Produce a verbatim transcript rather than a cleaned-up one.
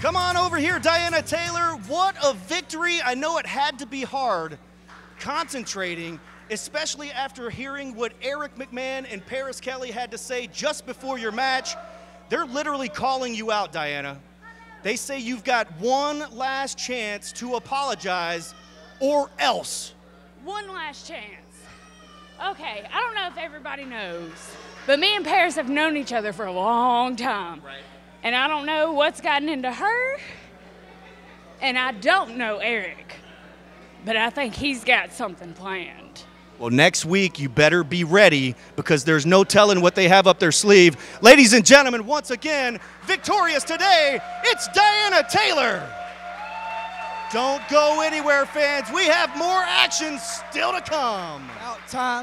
Come on over here, Diana Taylor. What a victory. I know it had to be hard concentrating, especially after hearing what Eric McMahon and Paris Kelly had to say just before your match. They're literally calling you out, Diana. They say you've got one last chance to apologize or else. One last chance. Okay, I don't know if everybody knows, but me and Paris have known each other for a long time. Right. And I don't know what's gotten into her, and I don't know Eric, but I think he's got something planned. Well, next week you better be ready, because there's no telling what they have up their sleeve. Ladies and gentlemen, once again, victorious today, it's Diana Taylor. Don't go anywhere, fans. We have more action still to come. About time.